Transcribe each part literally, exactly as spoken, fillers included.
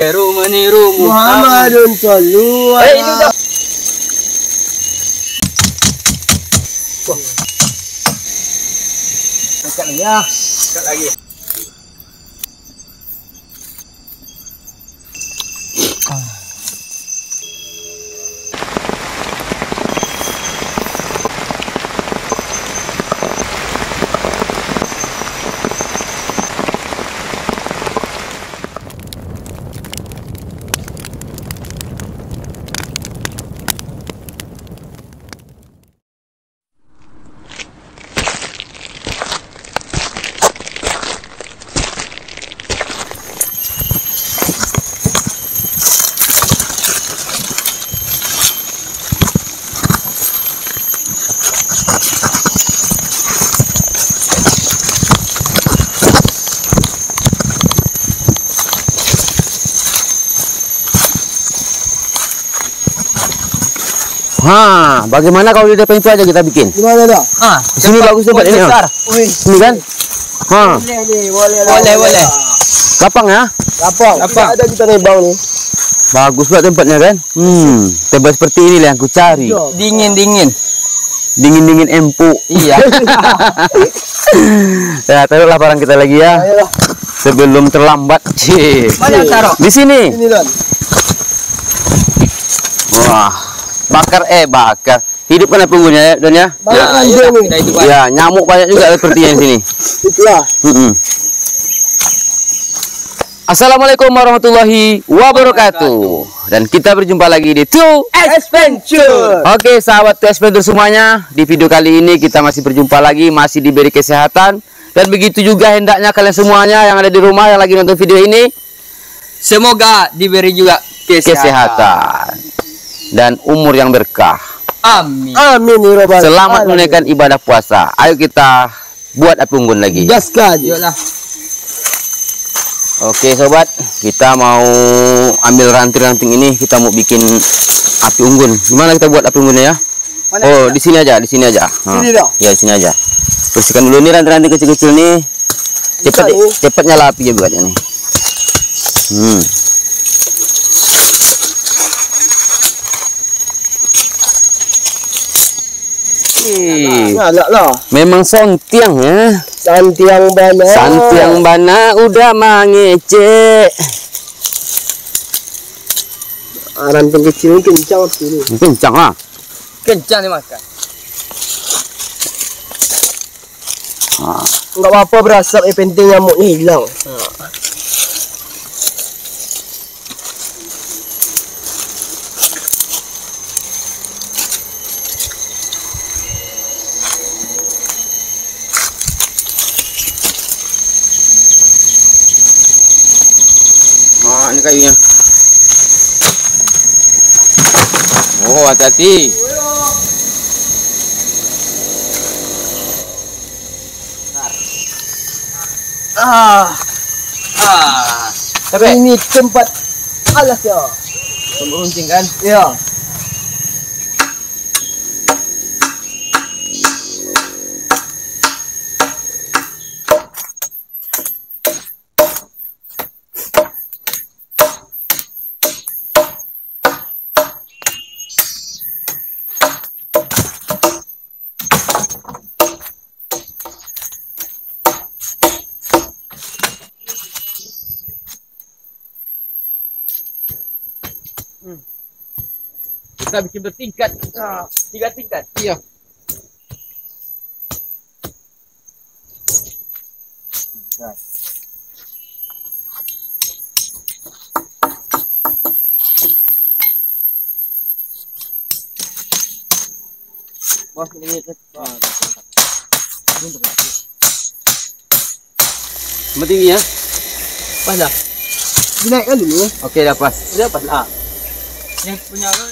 Seru meniru Muhammadun Sallallahu Alaihi Wasallam. Dekat lagi ya, dekat lagi. Ha, bagaimana kalau di depan itu aja kita bikin? Gimana dah? Ha, di sini bagus tempat ini. Ini kan? Ha. Boleh, boleh. Boleh, boleh. Lapang ya? Lapang. Lapang. Ada kita rebau ni. Bagus pula tempatnya kan? Hmm, tempat seperti ini lah yang ku cari. Dingin-dingin. Dingin-dingin empuk. Iya. Ya, taruhlah barang kita lagi ya. Ayolah. Sebelum terlambat. Cih. Mana taruh? Di sini. Ini kan. Wah. Bakar eh bakar hidup kan punggungnya ya Don ya. Banyak ya, ya, ya, ya nyamuk banyak juga sepertinya di sini. Itulah. Mm-mm. Assalamualaikum warahmatullahi wabarakatuh. Dan kita berjumpa lagi di Two Adventures. Oke sahabat Two Adventures semuanya, di video kali ini kita masih berjumpa lagi, masih diberi kesehatan dan begitu juga hendaknya kalian semuanya yang ada di rumah yang lagi nonton video ini semoga diberi juga kesehatan. kesehatan. Dan umur yang berkah. Amin. Amin. Selamat menunaikan ibadah puasa. Ayo kita buat api unggun lagi. Gaskan. Oke sobat, kita mau ambil ranting-ranting ini. Kita mau bikin api unggun. Gimana kita buat api unggunnya ya? Mana oh di sini aja, di sini aja. Sini dong. Ya di sini aja. Bersihkan dulu nih ranting-ranting kecil-kecil nih. Cepat, cepat nyala apinya buatnya nih. Hmm. Memang santiang ya. Santiang bana. Santiang bana udah mengecek. Ranting kecil kencang sini. Kencang ah. Kencang dimakan. Ah. Enggak apa-apa berasap, yang penting nyamuknya hilang. Ah. Ini kayunya. Oh, hati-hati. Ah. Ah. Tapi ini tempat alas ya. Tempat runcing kan? Ya. Kita bikin bertingkat, nah, tiga tingkat. Iya. Nah. Tinggi ya? Pas dah. Dinaikkan dulu. Okey dah pas. Dah pas lah. Yang punya aku.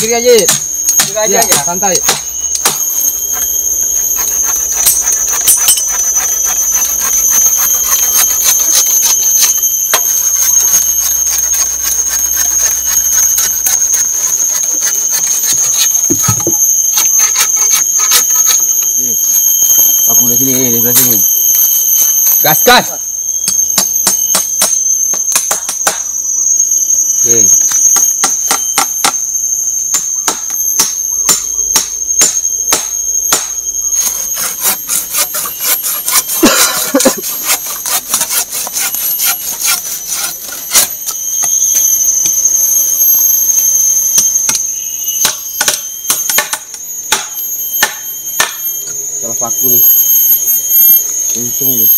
Kiri aja, kiri aja, ya, aja. Santai. Aku dari sini, dari belakang sini. Gas, gas. Oke. Salah paku nih, untung nih.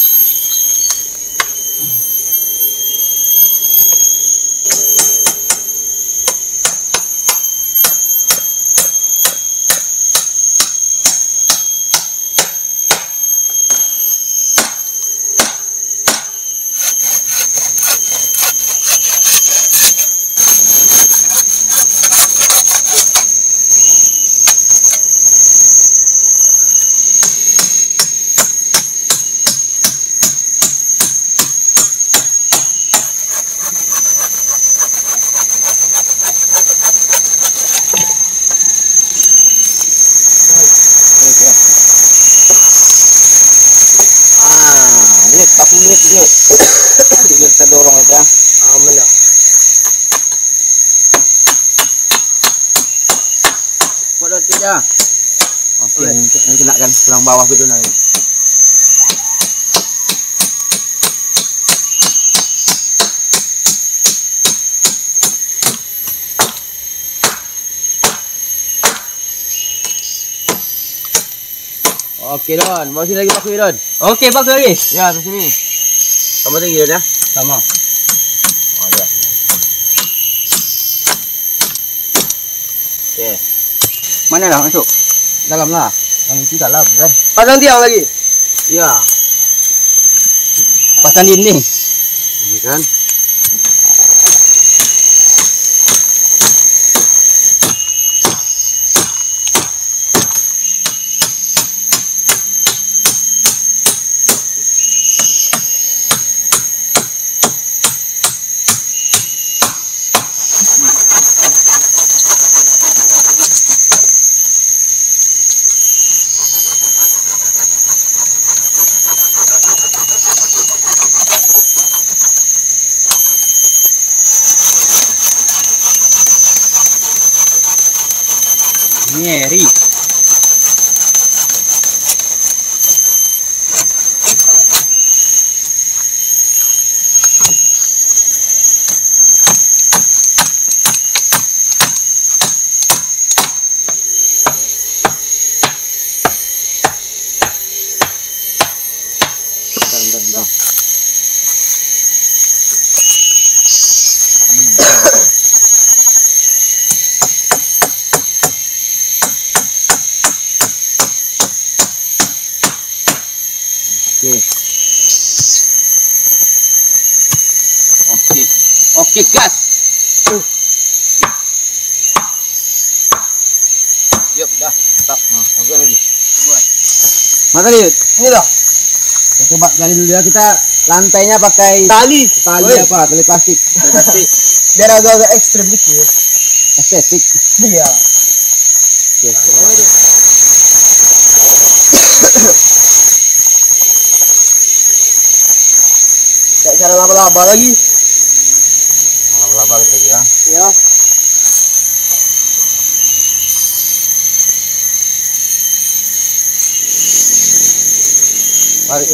Jadi kita dorong aja. Aman lah. Buat nanti ya. Okey, yang kena kan tulang bawah itu nanti. Okey Don, bawa sini lagi pakai Don. Okey, pakai lagi. Ya, ke sini. Sama tinggi Don ya. Sama. Oh, ya. Okey. Mana lah masuk? Dalam lah. Yang itu dalam kan. Pasang tiang lagi. Ya. Pasang dinding. Ini kan. Nyeri. Bentar, bentar, bentar. Okey, okey, okey gas. Uh, yep dah, tetap. Ah, okey lagi. Buat. Mana ni? Ini dah. Kita coba gali dulu ya, kita lantainya pakai tali, tali Oi. apa? Tali plastik. Tali plastik. Biar agak-agak ekstrem dikit. Ya. Estetik. Iya. Okey. Tak cara laba-laba lagi. Laba-laba lagi ya. Ya. Mari.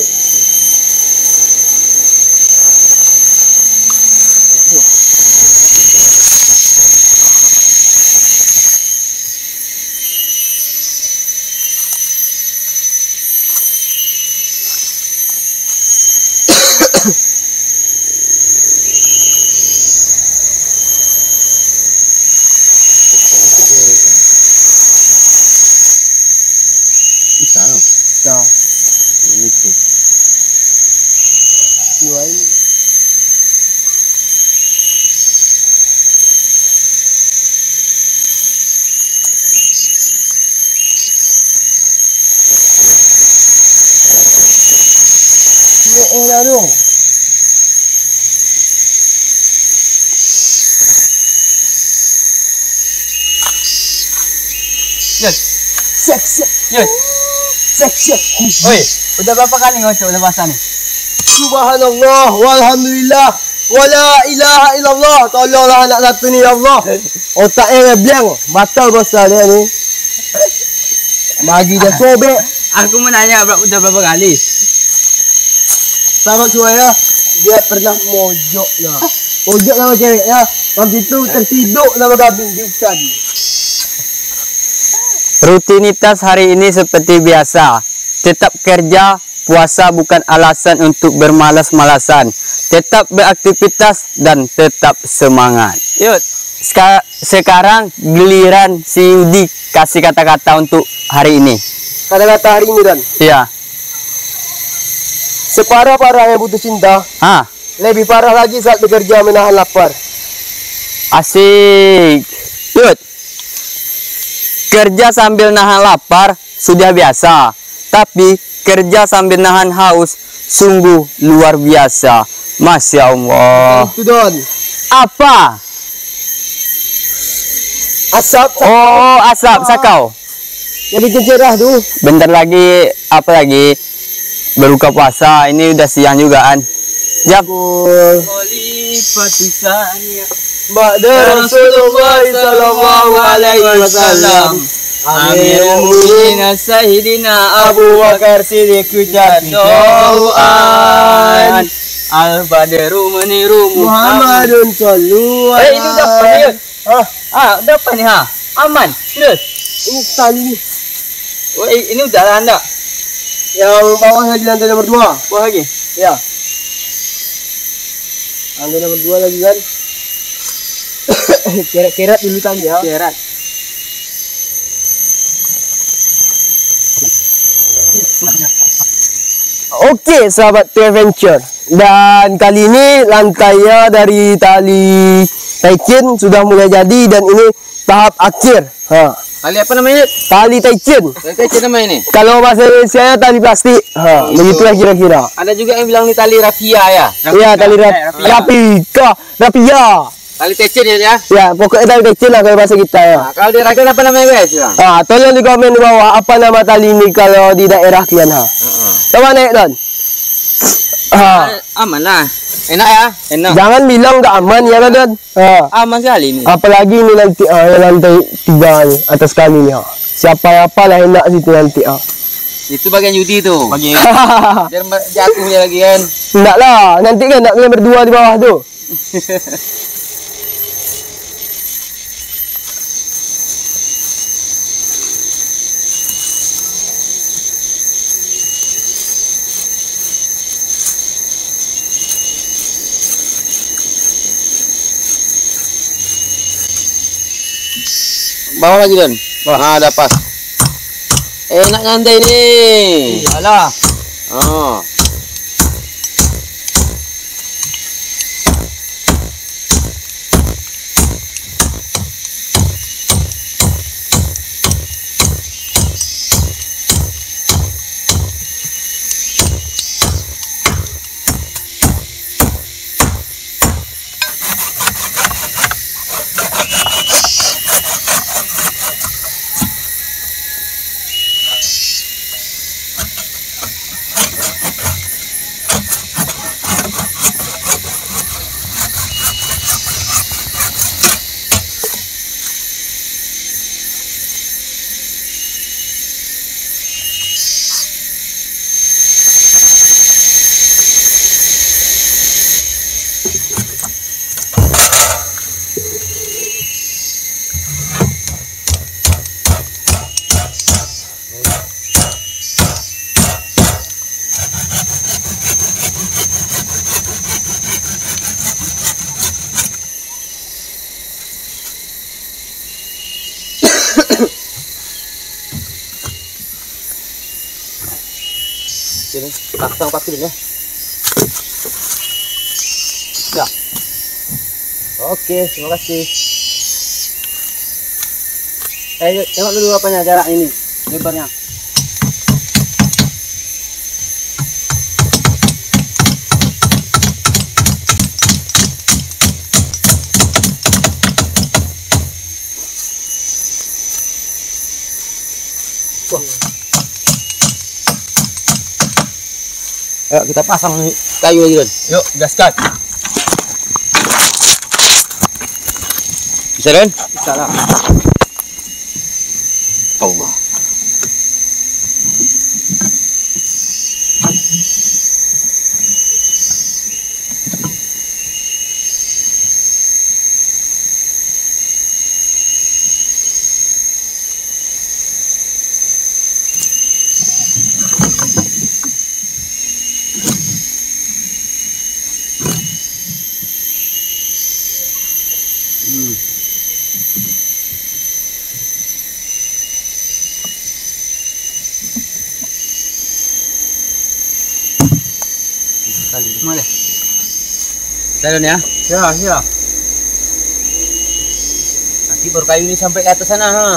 Tahu, tahu. Itu. Siapa ini? Ini elah dong. Yes. Seks. Yes. Oi, udah berapa kali ngocok udah basah nih? Subhanallah, walhamdulillah, wala ilaha illallah. Tolonglah anak satu ni ya Allah. Otaknya ngeblank, batal basah dia ni. Bagi dia sobek. Aku mau nanya udah berapa kali? Sama suaya dia pernah mojok lah. Mojok sama cewek lah. Waktu itu tertidur sama babi hutan. Rutinitas hari ini seperti biasa. Tetap kerja, puasa bukan alasan untuk bermalas-malasan. Tetap beraktivitas dan tetap semangat. Yuk, seka sekarang giliran si Yudi kasih kata-kata untuk hari ini. Kata-kata hari ini Dan? Iya. Separah-parahnya butuh cinta. Hah? Lebih parah lagi saat bekerja menahan lapar. Asik. Yud, kerja sambil nahan lapar sudah biasa, tapi kerja sambil nahan haus sungguh luar biasa. Masya Allah. Itu Don. Apa? Asap. Oh, asap sakau. Jadi kecerah tuh. Bentar lagi apa lagi? Berbuka puasa. Ini udah siang juga kan. Jam. Ba'da Rasulullah sallallahu alaihi wasallam Amirul Mu'minin Sayyidina Abu Bakar Siddiq radhiyallahu an Al-Badru Muniru Muhammadun sallallahu alaihi. Eh itu udah apa nih? Ah, ah udah apa nih ha? Aman, terus. Ini tali nih. Oh, ini udah lah anda. Yang bawah lagi lantai nomor dua. Bawah lagi? Ya. Lantai nomor dua lagi kan? Kerat-kerat dulu tadi ya. Kerat. Oke sahabat Two Adventure, dan kali ini lantainya dari tali taichin sudah mulai jadi, dan ini tahap akhir. Ha. Tali apa namanya? Tali taichin. Tali taichin namanya ini? Kalau bahasa Indonesia tali plastik. Ha, begitulah kira-kira. Ada juga yang bilang ini tali rafia ya? Iya, tali rafia. Rafia. Rafia. Tali taichin ya? Ya, pokoknya tali taichin lah kalau bahasa kita ya. Nah, kalau di daerah apa namanya guys? Ah, tolong di komen di bawah apa nama tali ini kalau di daerah kalian ha. Heeh. Coba naik Don. Ah, aman lah. Enak ya? Enak. Jangan bilang enggak aman ya Don. Ah. Aman sekali ini. Apalagi ini nanti ah, lantai tiga ni, atas kami ni ha. Siapa-siapa lah enak situ nanti ah. Itu bagian Yudi tu. Bagian. Biar jatuhnya lagi kan. Enggaklah, nanti kan nak kalian berdua di bawah tu. Bawah lagi Don. Wah, ada pas. Enak nyantai ini. Iyalah. Oh. Langsung pakai ini. Ya. Oke, terima kasih. Ayo, tengok dulu apanya jarak ini, lebarnya. Wah. Ayo kita pasang kayu lagi, Don. Yuk, gaskan. Bisa, Don? Bisa lah. Allah. Mana? Jalan ya? Ya, ya. Nanti baru kayu ini sampai ke atas sana. Ha.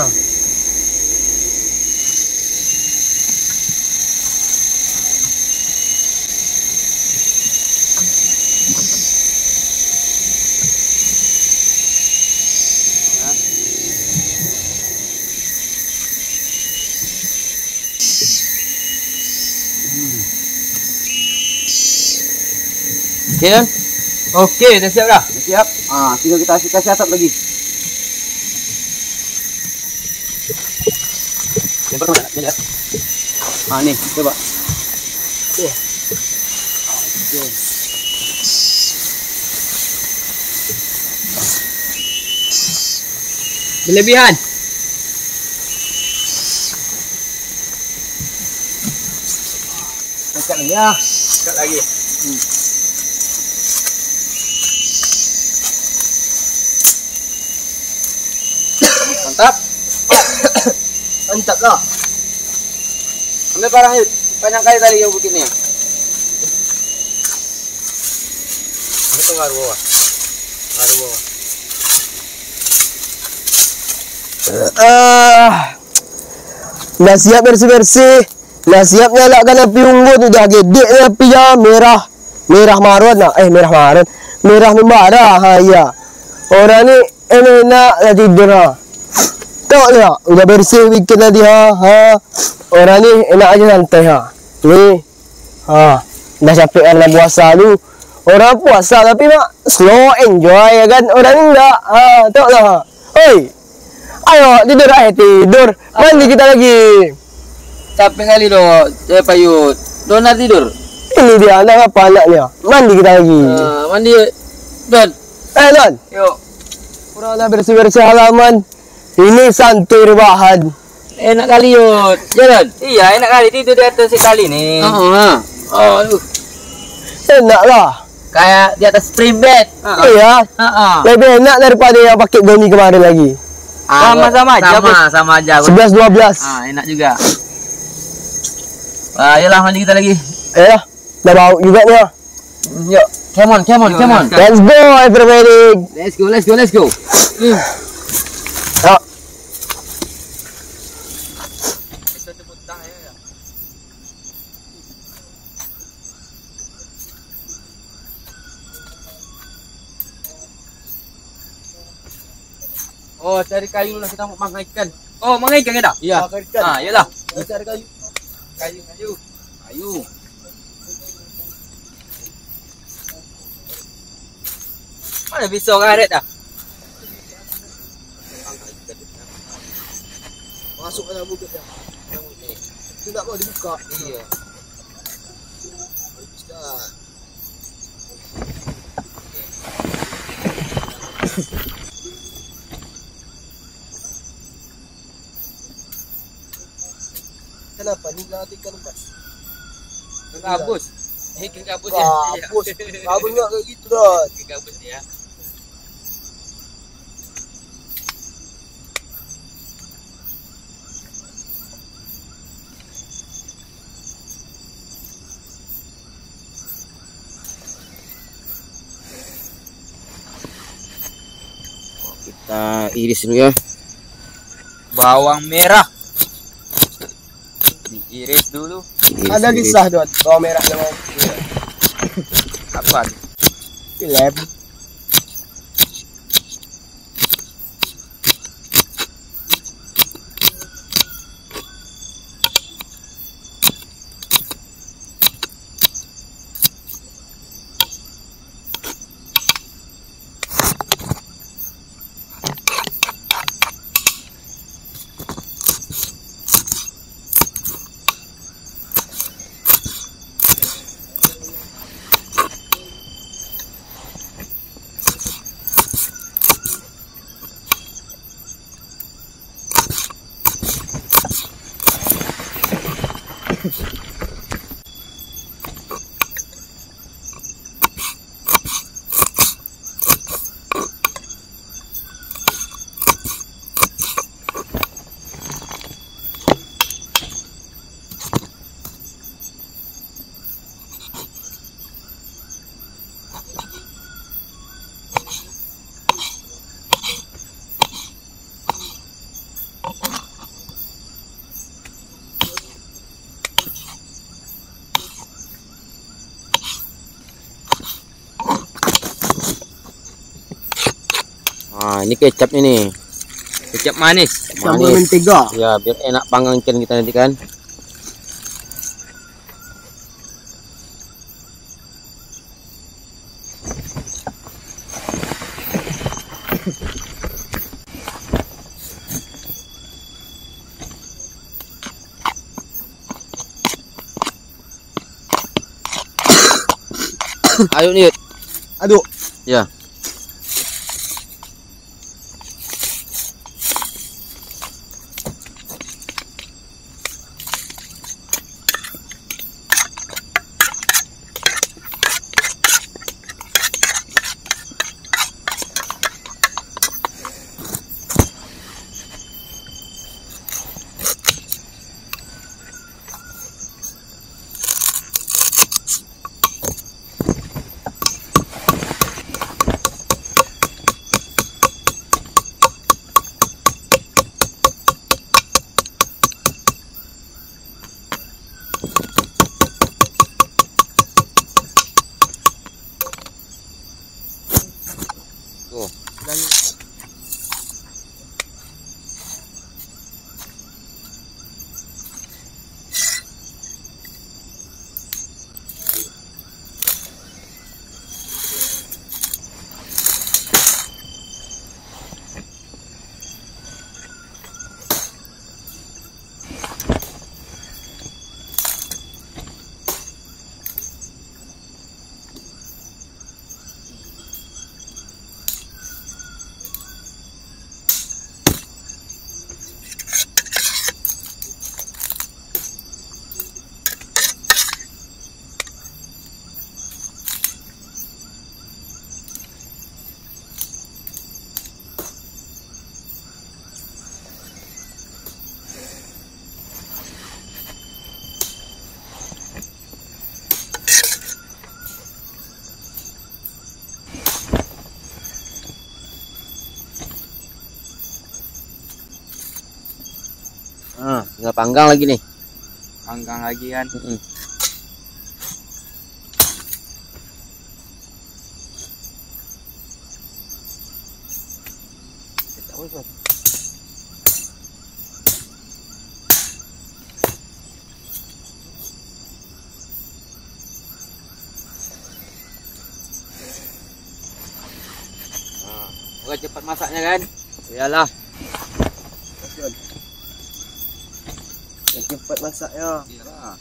Oke, okay, okay, dah siap dah. Dah siap. Ah, tinggal kita kasih asap lagi. Lempar mana? Mana? Ah, ni coba. Okey. Okey. Berlebihan. Dekat lagi ya. Dekat lagi. Hmm. Mantap. Mantap lah. Ambil parang yuk. Panjang kali tadi yang bukitnya. Itu ngaruh bawah. Ngaruh bawah. Uh, dah siap bersih-bersih. Dah siap nyalakan api unggun. Udah gede api ya. Merah. Merah marun lah. Eh merah marun. Merah membara. Ha ya. Orang ni enak lah tidur lah. Tok lah, udah bersih bikin tadi ha, ha. Orang ni enak aja santai ha. Ni ha, dah capek karena puasa tu. Orang puasa tapi mak slow enjoy ya kan. Orang ni enggak. Ha, tok lah. Ha. Oi. Ayo tidur ah tidur. Mandi kita lagi. Capek kali doh, eh payut. Donar tidur. Ini dia anak apa anaknya. Mandi kita lagi. Uh, mandi Don. Eh Don. Yuk. Kurang dah bersih-bersih halaman. Ini santai rebahan. Enak kali yuk. Jalan? Iya enak kali. Tidur di atas sekali nih. Oh, uh, uh. oh enak lah. Kayak di atas stream bed. uh, uh. Iya uh, uh. Lebih enak daripada yang pakai goni kemarin lagi. uh, Sama-sama aja. Sama-sama aja sebelas dua belas. uh, Enak juga. uh, Ayolah mandi kita lagi. Eh, dah bau juga nih. Yuk. Come on, come on, come on. Let's go everybody. Let's go, let's go, let's go. Oh, cari kayu lah kita mau mangkai ikan. Oh, mangkai ikan dah? Iya. Ah, iyalah. Cari kayu. Kayu, kayu. Kayu. Mana pisau karet dah? Masuk ke dalam bukit dah. Itu tak boleh dibuka. Iya. Bagus dah. Kenapa ni lah ikan kabus? Kabus? Eh, ikan kabus ya? Kabus, kabus enggak kayak gitu dah. Ikan kabus ya. Oh, kita iris dulu ya. Bawang merah. Iris dulu. Iris, ada kisah Don, bawang merah sama merah. Apa? Lem. Nah, ini kecapnya nih, kecap manis, campur mentega. Ya, biar enak panggang ikan kita nanti kan. Ayo nih, aduk. Ya. Ah, tinggal panggang lagi nih. Panggang lagi kan. Mm -hmm. Nah, udah cepat masaknya kan? Iyalah. Cepat masak ya. Iya.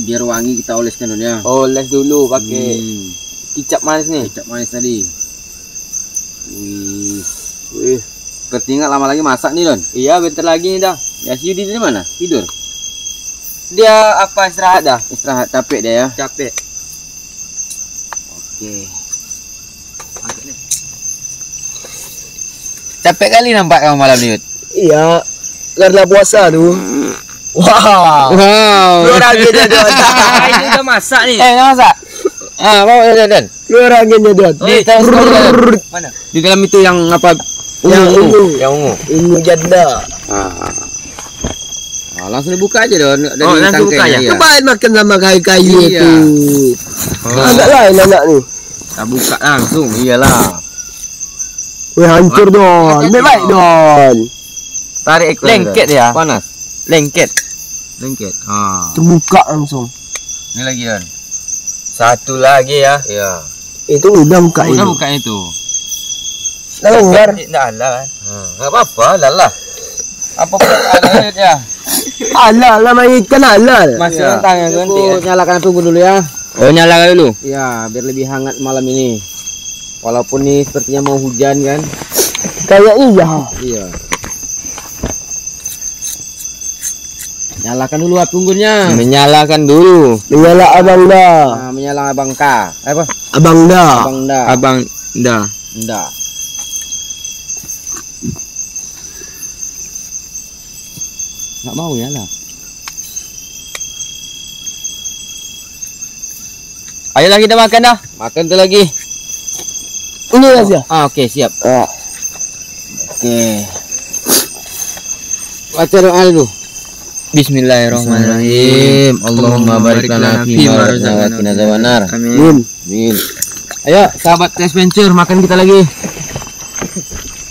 Biar wangi kita oleskan dulu ya. Oles dulu pakai hmm. kicap manis nih. Kicap manis tadi. Wih, wih. Ketinggal lama lagi masak nih Don. Iya, bentar lagi nih dah. Ya si Yudi di mana? Tidur. Dia apa istirahat dah? Istirahat, capek dia ya. Capek. Oke. Angkat nih. Capek kali nampak kamu malam nih Yud. Iya, karena puasa tuh. Hmm. Wow, wow. Luarannya Don. Ah, ini udah masak nih. Eh, udah masak. Ah, mau Don Don. Luarannya Don. Di mana? Di dalam itu yang apa? Yang ungu. Yang ungu. Ungu janda. Ah. Ah, langsung dibuka aja Don. Oh, langsung buka ya. Cobain makan sama kayu-kayu itu. Agak lain enak nih. Kita buka langsung. Iyalah. Wih, hancur Don. Baik Don. Tarik ekor. Lengket ya. Panas. Lengket. Lengket. Ah. Terbuka langsung. Ini lagi kan. Satu lagi ya. Iya. Itu udah buka ini. Udah buka itu. Lenggar. Enggak ala kan. Hmm, enggak apa-apa, lalah. Apa pun ala ya. Ala, lama ikan ala. Masih tentang ya ganti. Nyalakan tunggu dulu ya. Oh, nyalakan dulu. Iya, biar lebih hangat malam ini. Walaupun nih sepertinya mau hujan kan. Kayaknya ya. Iya. Nyalakan dulu api unggunnya. Menyalakan dulu. Menyala abang da. Nah, menyala abang ka. Apa? Abang da. Abang da. Abang da. Enggak. Enggak mau ya lah. Ayolah kita makan dah. Makan tu lagi. Ini oh. Aja. Ah okey siap. Ah. Okey. Baca doa dulu. Bismillahirrahmanirrahim. Allahumma barik lana fi ma razaqtana wa qina amin. Amin. Ayo sahabat Two Adventures makan kita lagi.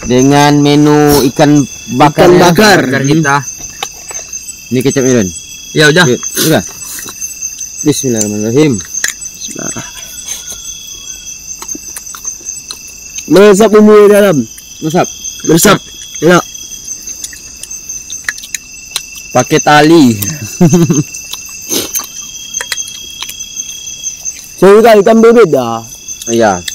Dengan menu ikan bakar ikan bakar ya. Kita. Ini kecap Iron. Ya udah. Sudah. Bismillahirrahmanirrahim. Meresap bumbu di dalam. Meresap. Meresap. Ya. Pakai tali. Saya juga ikan bebek dah. Iya. Pedas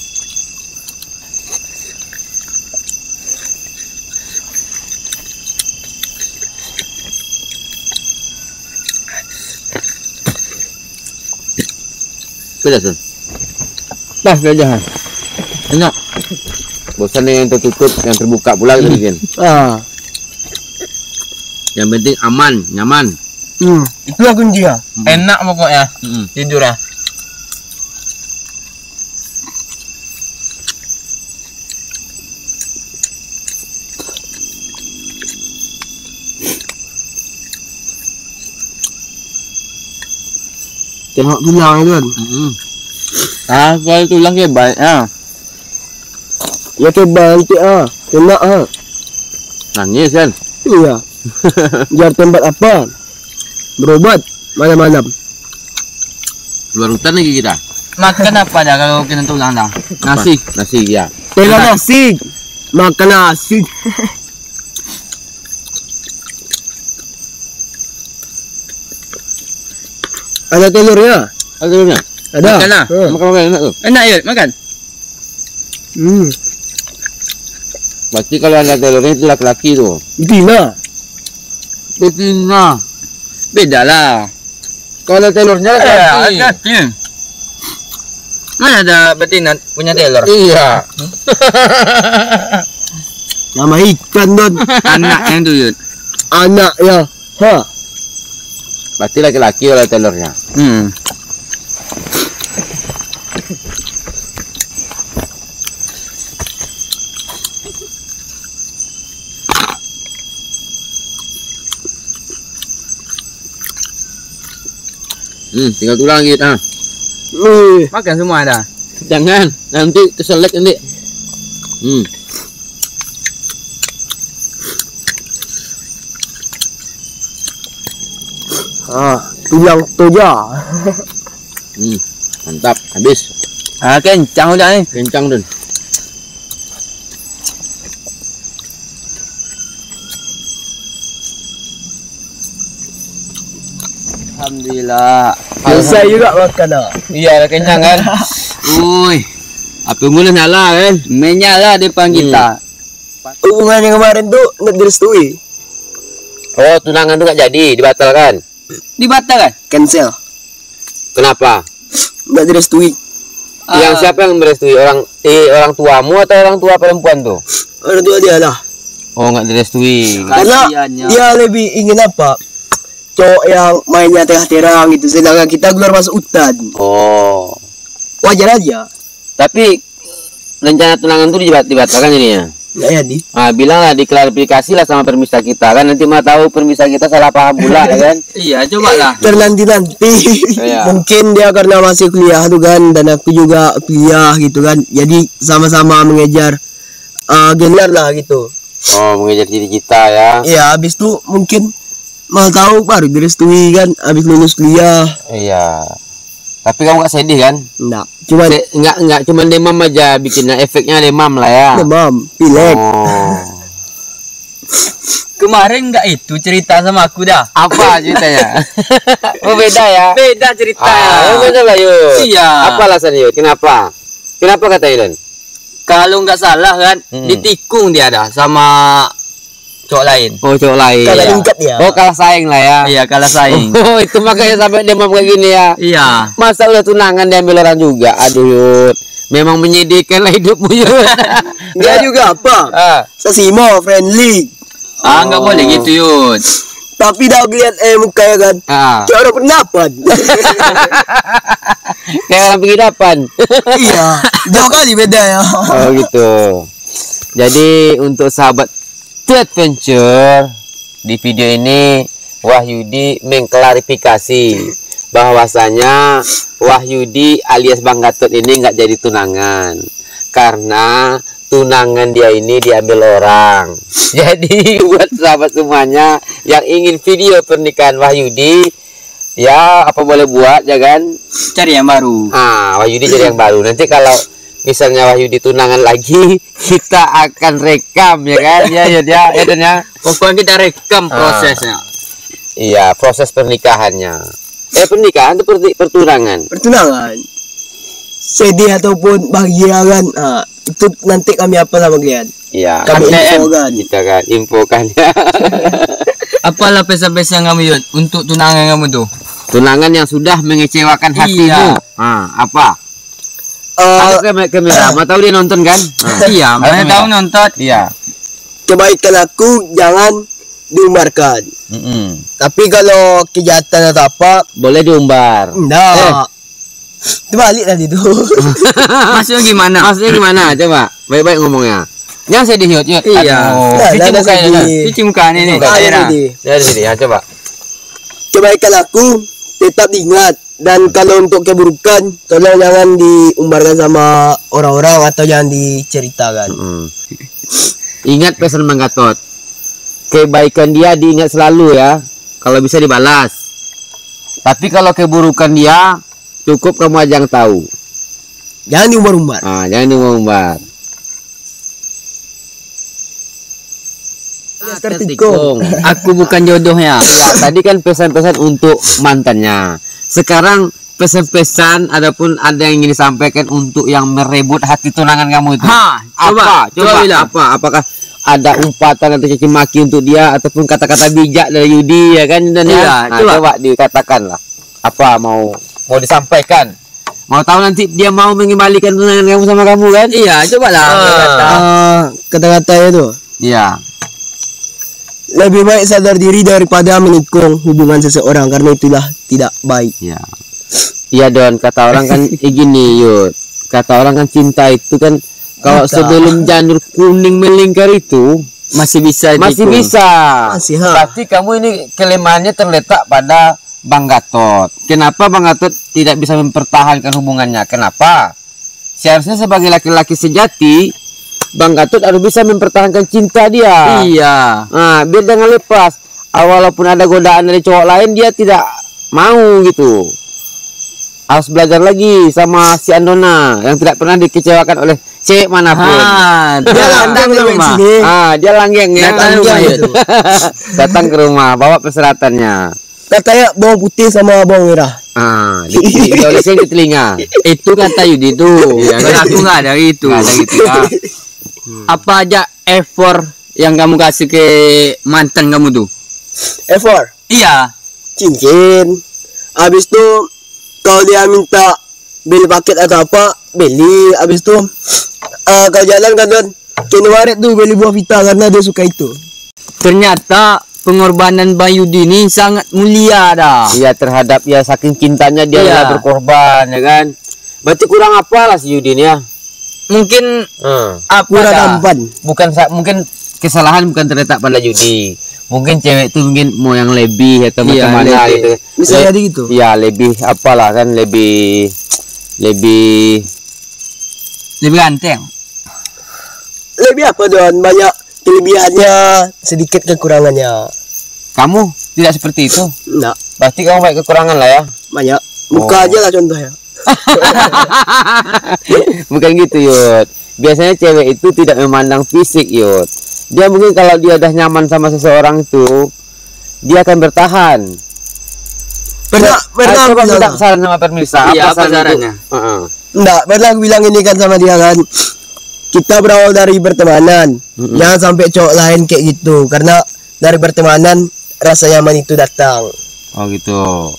tu. Dah belajar. Enak. Bosan yang tertutup, yang terbuka pula kita bikin. Ah. Yang penting aman, nyaman. Hmm, itulah kunci ya. Hmm. Enak pokoknya. Hmm. Jujur ya. Tengok tulang tu kan. Hmm. Ah, kalau tulang kebal ah. Ya kebal itu ah. Kena ah. Nangis kan? Iya. Jar tempat apa? Berobat malam-malam. Luar hutan lagi kita. Makan apa dah kalau kena tulang dah? Nasi. Nasi ya. Tengok nasi. Makan nasi. Ada telurnya? Ada telurnya? Ada. Makanlah. Uh. Makan-makan enak tu. Enak ya, makan. Hmm. Berarti kalau ada telurnya itu laki-laki tu. Betina. Betina. Bedalah. Kalau telurnya laki-laki. Eh, ada. Mana ada betina punya telur? Iya. Nama ikan tu anak yang tu. Anak ya. Ha. Berarti laki-laki oleh telurnya. Hmm. Hmm, tinggal tulang gitu. Ah. Uh. Makan semua dah. Jangan, nanti keselak nanti. Hmm. Ah, tulang toja. Hmm, mantap, habis. Ah, kencang udah nih, kencang dun. Alhamdulillah. Selesai juga makan dah. Iya, dah kencang kan. Uy. Apa mula nyala kan? Menyala depan hmm. Kita. Hubungannya kemarin tuh enggak direstui. Oh, tunangan tuh enggak jadi, dibatalkan. Dibatalkan? Cancel. Kenapa? Enggak direstui. Yang uh, siapa yang merestui? Orang eh orang tuamu atau orang tua perempuan tuh? Orang tua dia lah. Oh, enggak direstui. Karena dia lebih ingin apa? Cowok yang mainnya terang-terang gitu. Sedangkan kita keluar masuk hutan. Oh. Wajar aja. Tapi rencana tunangan tuh dibatalkan jadinya. Enggak jadi. Ah, bilanglah diklarifikasilah sama permisa kita kan nanti mah tahu permisa kita salah paham pula kan. Iya, cobalah. Terlanti-lanti. Iya. Mungkin dia karena masih kuliah tuh kan dan aku juga kuliah gitu kan. Jadi sama-sama mengejar uh, gelar lah gitu. Oh, mengejar cita-cita ya. Iya, habis itu mungkin mau tahu baru direstui kan habis lulus kuliah. Iya. Tapi kamu gak sedih kan? Enggak. Cuma enggak enggak cuma demam aja bikinnya efeknya demam lah ya. Demam, pilek. Oh. Kemarin enggak itu cerita sama aku dah. Apa ceritanya? Oh beda ya. Beda cerita. Ah, ya. Beda lah Yud. Iya. Apa alasannya Yud? Kenapa? Kenapa kata Iren? Kalau enggak salah kan hmm. ditikung dia dah sama cowok lain. Oh, cowok lain. Kalah tingkat ya. Oh, kalah saing lah ya. Iya, kalah saing. Oh, itu makanya sampai demam kayak gini ya. Iya. Masa udah tunangan diambil orang juga. Aduh, Yud. Memang menyedihkanlah hidupmu ya. Dia juga apa? Ah. Sesimo friendly. Ah, enggak oh. boleh gitu, Yud. Tapi dah lihat eh mukanya kan. Ah. Kayak orang penginapan. Kayak orang penginapan. Iya, jauh kali beda ya. Oh gitu. Jadi untuk sahabat Two Adventure, di video ini Wahyudi mengklarifikasi bahwasanya Wahyudi alias Bang Gatot ini nggak jadi tunangan karena tunangan dia ini diambil orang. Jadi buat sahabat semuanya yang ingin video pernikahan Wahyudi, ya apa boleh buat ya kan, cari yang baru. Ah, Wahyudi cari yang baru. Nanti kalau misalnya Wahyudi tunangan lagi, kita akan rekam ya kan, ya ya ya, ya, dan, ya. Pokoknya kita rekam prosesnya. Ah, iya, proses pernikahannya. Eh pernikahan itu pertunangan. Pertunangan. Sedih ataupun bahagia kan, ah, itu nanti kami apa lah bagian. Iya. Kami infokan. Kita kan infokan. Ya. Apalah pesan-pesan kami Yud untuk tunangan kamu tuh? Tunangan yang sudah mengecewakan hatimu. Iya. Ah, apa? Uh, ada kamera, mau tahu dia nonton kan? Uh, iya, mana tahu nonton. Iya. Kebaikan aku jangan diumbarkan. Mm -mm. Tapi kalau kejahatan atau apa boleh diumbar. Enggak. Eh. Itu balik tadi tuh. Maksudnya gimana? Maksudnya gimana? Coba baik-baik ngomongnya. Yang sedih Yud. Iya. Cuci mukanya. Cuci mukanya nih. Dari sini ya coba. Kebaikan aku tetap diingat. Dan kalau untuk keburukan tolong jangan diumbarkan sama orang-orang atau jangan diceritakan. Mm-hmm. Ingat pesan Bang Gatot, kebaikan dia diingat selalu ya, kalau bisa dibalas. Tapi kalau keburukan dia cukup kamu aja yang tahu. Jangan diumbar-umbar. Ah, jangan diumbar-umbar. Tertikung. Aku bukan jodohnya. Ya, tadi kan pesan-pesan untuk mantannya. Sekarang pesan-pesan ataupun ada yang ingin disampaikan untuk yang merebut hati tunangan kamu itu. Ha, coba, apa? Coba, coba apa? Apakah ada umpatan atau caci maki untuk dia ataupun kata-kata bijak dari Yudi ya kan? Dan ya, nah, coba. coba dikatakanlah. Apa mau mau disampaikan? Mau tahu nanti dia mau mengembalikan tunangan kamu sama kamu kan? Iya, cobalah. Uh, kata-kata itu. Iya. Lebih baik sadar diri daripada menikung hubungan seseorang karena itulah tidak baik. Iya. Iya Don, kata orang kan eh, gini Yud. Kata orang kan cinta itu kan kalau sebelum janur kuning melingkar itu masih bisa masih dikung. bisa. Masih, berarti kamu ini kelemahannya terletak pada Bang Gatot. Kenapa Bang Gatot tidak bisa mempertahankan hubungannya? Kenapa? Seharusnya sebagai laki-laki sejati Bang Gatot harus bisa mempertahankan cinta dia. Iya. Nah, biar jangan lepas. Walaupun ada godaan dari cowok lain, dia tidak mau gitu. Harus belajar lagi sama si Andona yang tidak pernah dikecewakan oleh cewek manapun. Ah, dia langgeng ke rumah. Ah, dia langgeng ya. Datang, Datang ke rumah, bawa persyaratannya. Katanya bawang putih sama bawang merah. Ah, ditulisnya di telinga. Itu kata Yudi itu. Ya, kan aku nggak ada itu. Nggak ada gitu. Nah. Hmm. Apa aja effort yang kamu kasih ke mantan kamu tuh? Effort? Iya. Cincin. Habis itu kalau dia minta beli paket atau apa, beli. Habis itu uh, kalau jalan kan Don, kena waret tuh beli buah vita karena dia suka itu. Ternyata pengorbanan Bang Yudi ini sangat mulia dah. Iya, terhadap ya saking cintanya dia ya. berkorban ya kan. Berarti kurang apa lah si Yudi ini ya? Mungkin hmm. apa bukan mungkin kesalahan bukan terletak pada Yudi, mungkin cewek itu mungkin mau yang lebih atau iya, macam-macam gitu bisa jadi gitu ya, lebih apalah kan, lebih lebih lebih ganteng, lebih apa Don, banyak kelebihannya sedikit kekurangannya. Kamu tidak seperti itu. Enggak, pasti kamu banyak kekurangan lah ya, banyak muka oh. aja lah contohnya. Bukan gitu Yud, biasanya cewek itu tidak memandang fisik Yud. Dia mungkin kalau dia udah nyaman sama seseorang itu dia akan bertahan. Pernah pernah coba minta saran sama pemirsa. Iya, apa sarannya? Heeh. Enggak, pernah aku bilang ini kan sama dia kan, kita berawal dari pertemanan. Mm-mm. Jangan sampai cowok lain kayak gitu, karena dari pertemanan rasa nyaman itu datang. Oh gitu.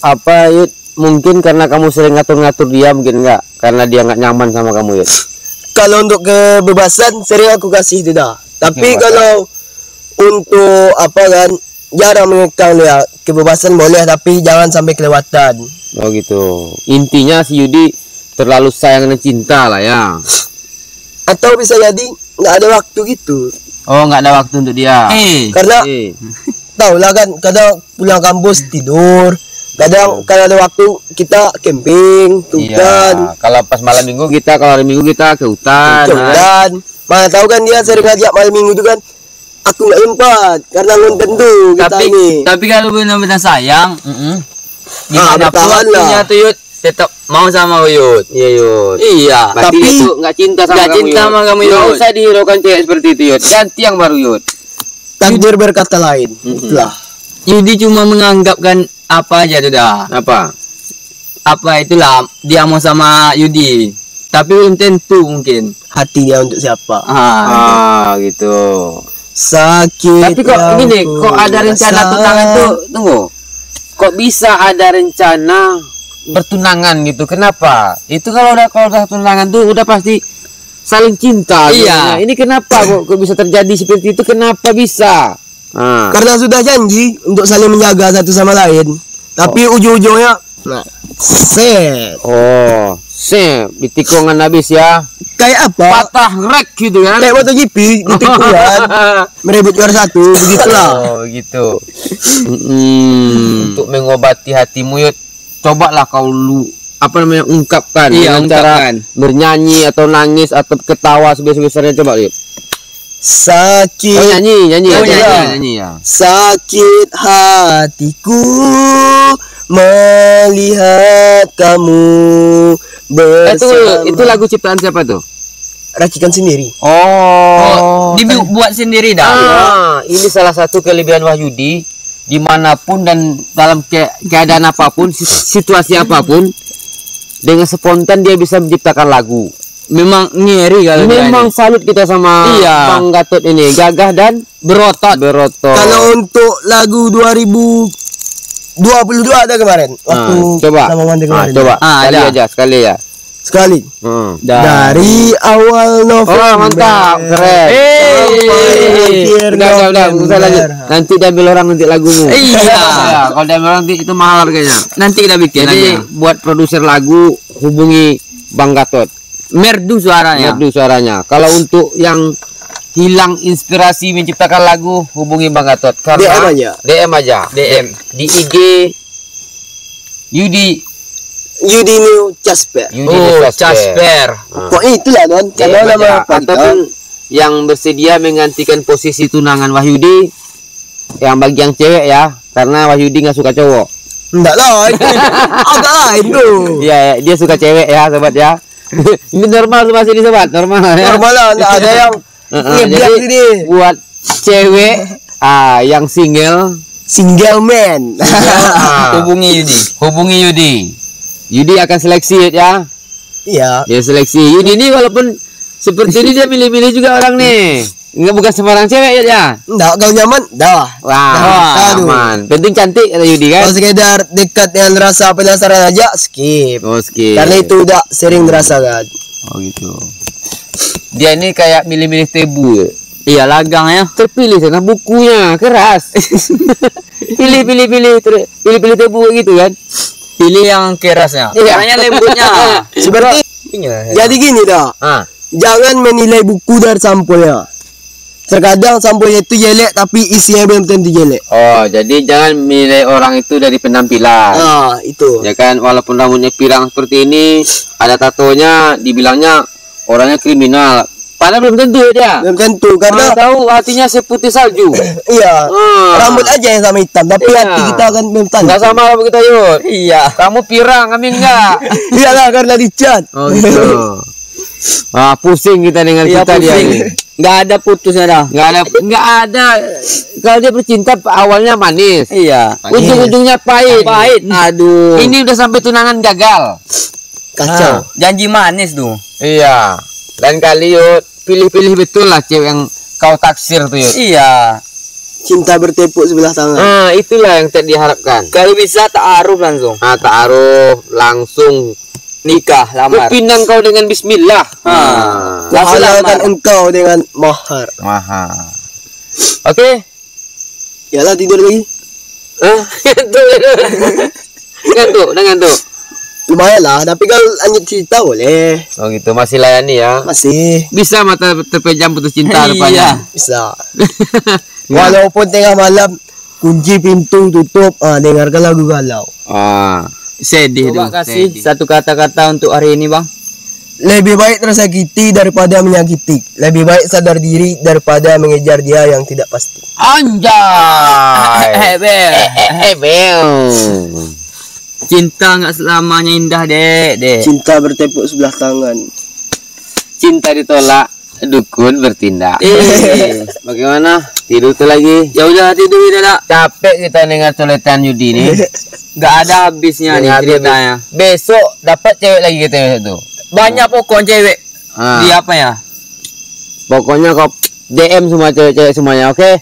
Apa Yud, mungkin karena kamu sering ngatur-ngatur dia, mungkin enggak, karena dia nggak nyaman sama kamu ya. Kalau untuk kebebasan sering aku kasih tidak, tapi ya, kalau untuk apa kan jarang mengekang dia. Kebebasan boleh tapi jangan sampai kelewatan. Oh gitu. Intinya si Yudi terlalu sayang dan cinta lah ya. Atau bisa jadi nggak ada waktu gitu. Oh nggak ada waktu untuk dia. Eh. Karena eh. tahu lah kan kadang pulang kampus tidur. Kadang kalau ada waktu kita camping ke hutan. Iya, kalau pas malam minggu kita kalau hari minggu kita ke hutan. Ke hutan. Mana tahu kan dia sering ngajak malam minggu itu kan aku nggak sempat karena oh. lonten tuh kita tapi, ini. Tapi kalau benar-benar sayang, heeh. Mm -mm. Ah, bertahan lah. Tuh Yud tetap mau sama Yud. Iya Yud. Iya. Berarti tapi itu nggak cinta sama gak kamu. Nggak cinta sama kamu Yud. Enggak usah dihiraukan cewek seperti itu Yud. Ganti yang baru Yud. Takdir berkata lain. Itulah. Mm -hmm. Yudi cuma menganggapkan apa aja sudah apa apa itulah dia mau sama Yudi tapi belum tentu mungkin hati dia untuk siapa ah, ah gitu. Gitu sakit tapi kok gini kok ada rencana sakit. Tunangan tuh tunggu kok bisa ada rencana bertunangan gitu kenapa itu kalau udah kalau udah tunangan tuh udah pasti saling cinta iya gitu. Ini kenapa kok, kok bisa terjadi seperti itu kenapa bisa. Hmm. Karena sudah janji untuk saling menjaga satu sama lain, tapi oh. ujung-ujungnya, nah, set, oh, set, ditikungan habis ya, kayak apa? Patah rek gitu kan? Kayak MotoGP, ditikungan, merebut juara satu, begitulah. Oh, gitu. Hmm. Untuk mengobati hatimu, Yud, cobalah kau lu apa namanya ungkapkan, iya, dengan cara bernyanyi atau nangis atau ketawa sebesar-besarnya coba, Yud. Sakit oh, nyanyi, nyanyi, oh, nyanyi, ya. Nyanyi ya. Sakit hatiku melihat kamu bersama. Itu, itu lagu ciptaan siapa tuh? Racikan sendiri. Oh, oh dibuat sendiri dah. Ah, ini salah satu kelebihan Wahyudi dimanapun dan dalam ke keadaan apapun, situasi apapun, dengan spontan dia bisa menciptakan lagu. Memang ngeri kalau memang salut kita sama iya. Bang Gatot ini gagah dan berotot berotot. Kalau untuk lagu dua ribu dua puluh dua ada kemarin waktu nah, coba kemarin. Ah, coba ah, sekali ada. Aja sekali ya sekali hmm. dari, dari awal November oh, mantap keren hey. Udah, udah, udah, udah, lanjut. Nanti diambil orang nanti lagumu iya kalau diambil orang itu mahal kayaknya nanti kita bikin jadi aja. Buat produser lagu hubungi Bang Gatot merdu suaranya merdu suaranya kalau untuk yang hilang inspirasi menciptakan lagu hubungi Bang Gatot karena D M aja D M aja D M di I G Yudi Yudi New Casper oh Casper kok itulah Don channel nama apa ataupun yang bersedia menggantikan posisi tunangan Wahyudi yang bagi yang cewek ya karena Wahyudi nggak suka cowok enggak lah enggak lah itu ya dia suka cewek ya sobat ya. Ini normal masih di sobat normal ya? Normal lah ada yang ngeblak uh, ini buat cewek ah yang single single man ah. hubungi Yudi hubungi Yudi Yudi akan seleksi ya iya dia seleksi Yudi ini walaupun seperti ini dia milih-milih juga orang nih enggak bukan sembarang cewek ya enggak kalau nyaman dah wah nyaman penting cantik ada Yudi kan kalau sekedar dekat dengan rasa penasaran aja skip oh skip karena itu udah sering dirasakan oh gitu dia ini kayak milih-milih tebu iya lagang ya terpilih sana bukunya keras pilih-pilih pilih pilih-pilih tebu gitu kan pilih yang kerasnya hanya lembutnya seperti jadi gini dah jangan menilai buku dari sampulnya. Terkadang sampulnya itu jelek tapi isinya belum tentu jelek. Oh, jadi jangan menilai orang itu dari penampilan. Ah, itu. Ya kan, walaupun rambutnya pirang seperti ini, ada tatonya dibilangnya orangnya kriminal. Padahal belum tentu dia. Belum tentu karena tahu hatinya seputih salju. Iya. Hmm. Rambut aja yang sama hitam, tapi iya. Hati kita kan belum tentu. Enggak sama rambut kita, Yud. Iya. Kamu pirang, kami enggak. Iyalah karena dicat. Oh, gitu. Ah, pusing kita dengan kita iya, dia ini. Nggak ada putusnya dah nggak ada nggak ada kalau dia bercinta awalnya manis iya ujung-ujungnya pahit pahit aduh ini udah sampai tunangan gagal kacau ah. Janji manis tuh iya lain kali Yud pilih-pilih betul lah cewek yang kau taksir tuh Yud iya cinta bertepuk sebelah tangan. Nah, itulah yang tak diharapkan. Kalau bisa ta'aruf langsung. Nah, ta'aruf langsung nikah, lamar. Berpinang kau dengan bismillah. Ha. Kuhalalkan engkau dengan mahar. Mahar. Oke. Okay. Yalah, tidur lagi. Ah, itu. Ngantuk, dah ngantuk. Lumayan lah, tapi kalau lanjut cerita boleh. Oh gitu, masih layani ya? Masih. Bisa mata terpejam putus cinta rupanya. Iya, bisa. Walaupun tengah malam, kunci pintu tutup, ah, dengarkan lagu galau. Ah, sedih dong. Coba kasih sedih. Satu kata-kata untuk hari ini bang. Lebih baik tersakiti daripada menyakiti. Lebih baik sadar diri daripada mengejar dia yang tidak pasti. Anjay. Hebel. Hebel. Cinta nggak selamanya indah, dek, dek. Cinta bertepuk sebelah tangan. Cinta ditolak, dukun bertindak. Eh, bagaimana? Tidur tuh lagi. Ya udah tidur ya, dak. Capek kita dengar coletan Yudi nih. Nggak ada habisnya nih ceritanya. Besok dapat cewek lagi kita itu. Banyak pokok cewek. Ah. Di apa ya? Pokoknya kau D M semua cewek-cewek semuanya, oke? Okay?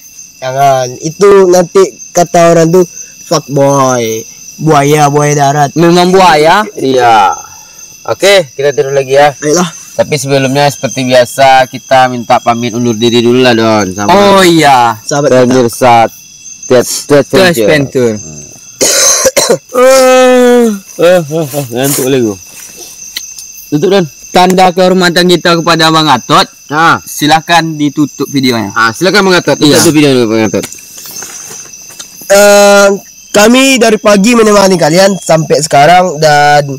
Jangan. Itu nanti kata orang tuh fuckboy. Buaya, buaya darat. Memang buaya? Iya. Oke, kita tidur lagi ya. Ayolah. Tapi sebelumnya seperti biasa kita minta pamit undur diri dulu lah Don. Sama oh iya. Sahabat pemirsa Two Adventures. Ngantuk lagi gua. Tutup Don. Tanda kehormatan kita kepada Bang Gatot. Nah, silakan ditutup videonya. Ah, silakan Bang Gatot. Tutup video dulu Bang Gatot. Eh Kami dari pagi menemani kalian sampai sekarang dan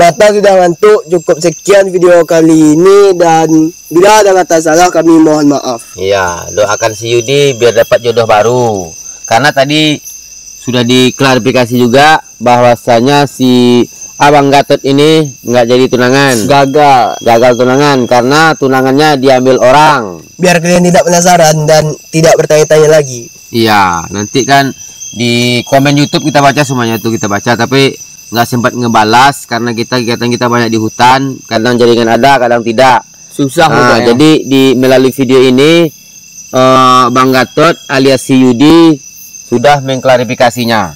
mata sudah ngantuk. Cukup sekian video kali ini dan bila ada kata salah kami mohon maaf. Iya, doakan si Yudi biar dapat jodoh baru. Karena tadi sudah diklarifikasi juga bahwasanya si Abang Gatot ini nggak jadi tunangan. Gagal. Gagal tunangan karena tunangannya diambil orang. Biar kalian tidak penasaran dan tidak bertanya-tanya lagi. Iya, nanti kan di komen YouTube kita baca semuanya tuh, kita baca tapi nggak sempat ngebalas karena kita kegiatan kita banyak di hutan, kadang jaringan ada kadang tidak, susah. Nah, jadi ya, di melalui video ini uh, Bang Gatot alias si Yudi sudah mengklarifikasinya,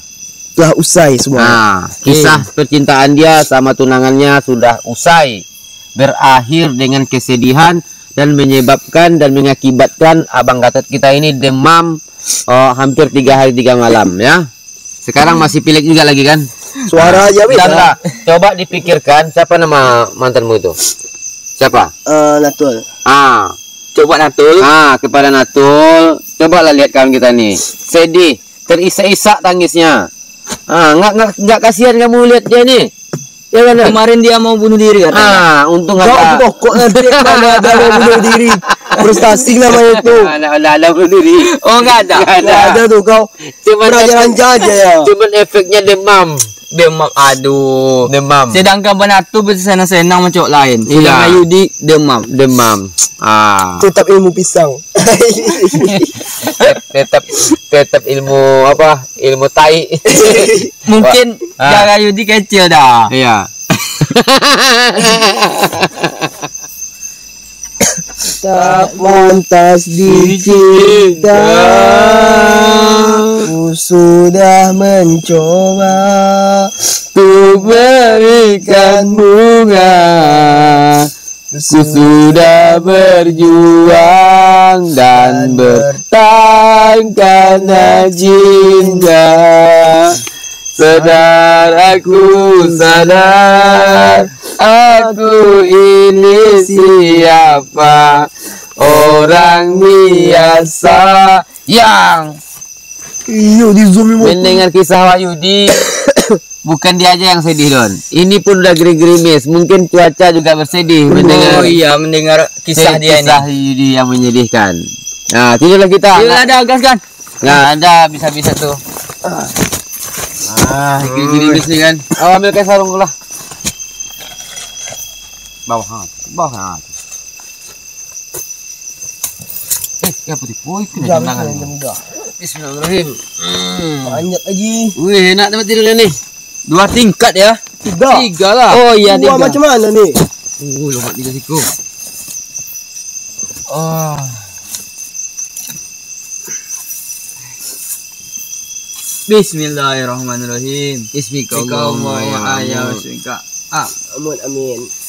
sudah usai semua. Nah, kisah hmm. percintaan dia sama tunangannya sudah usai, berakhir dengan kesedihan dan menyebabkan dan mengakibatkan Abang Gatot kita ini demam. Oh, hampir tiga hari tiga malam ya. Sekarang masih pilek juga lagi kan? Suara aja bisa. Nah, coba dipikirkan siapa nama mantanmu itu? Siapa? Uh, Natul. Ah, coba Natul. Ah, kepada Natul, cobalah lihat kawan kita nih. Sedih, terisak-isak tangisnya. Ah, nggak nggak nggak kasihan kamu lihat dia nih. Ya kan, kemarin dia mau bunuh diri kan? Ah, untung ada. Kok kok nanti ada ada bunuh diri. Prestasi namanya itu. Ada-ada bunuh diri. Oh, enggak ada. Enggak ada tuh kau. Cuma raja-raja ya. Cuma efeknya demam. Demam, aduh. Demam. Sedangkan Banatu bersenang-senang macam lain. Sedangkan Yudi demam, demam. Ah. Tetap ilmu pisau. tetap tetap ilmu apa? Ilmu tai. Mungkin jaga Yudi kecil dah. Iya. Tak lantas di cinta, ku sudah mencoba ku berikan bunga, ku sudah berjuang dan bertahan karena cinta. Sadar aku, sadar aku ini siapa, orang biasa yang mendengar kisah Yudi. Bukan dia aja yang sedih Don, ini pun udah gerimis, mungkin cuaca juga bersedih mendengar. Oh iya, mendengar kisah dia ini, kisah Yudi yang menyedihkan. Nah, tidurlah kita. Tidak ada gas kan? Nggak ada, bisa-bisa tuh. Ah, gerimis nih kan. Oh, ambil kayak sarung lah. Bawah, bawah. Eh, ya putih. Woi, kena tangan. Bismillahirrahmanirrahim. Banyak lagi. Wih, enak tempat tidurnya nih. Dua tingkat ya? Tiga. Tiga lah. Oh iya, tiga. Wah, macam mana nih? Uh, lompat tiga siku. Oh. Bismillahirrahmanirrahim. Ismika Allahumma ya amin.